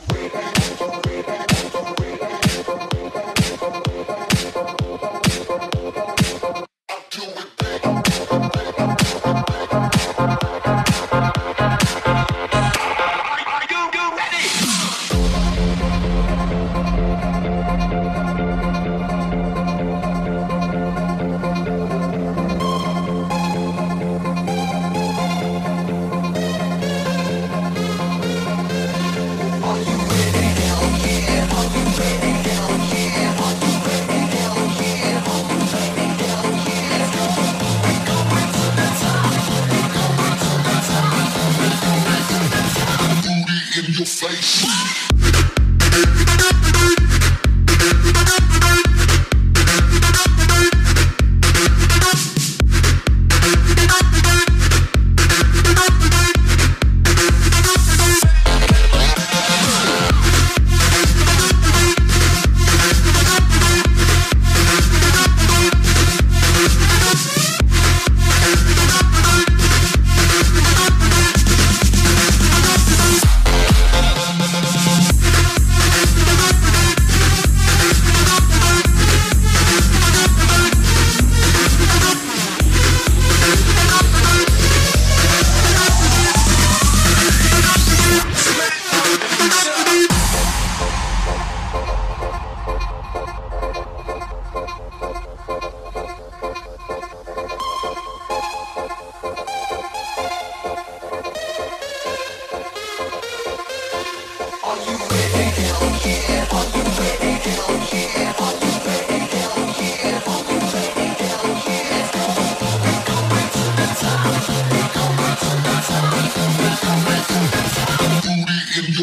Booty in your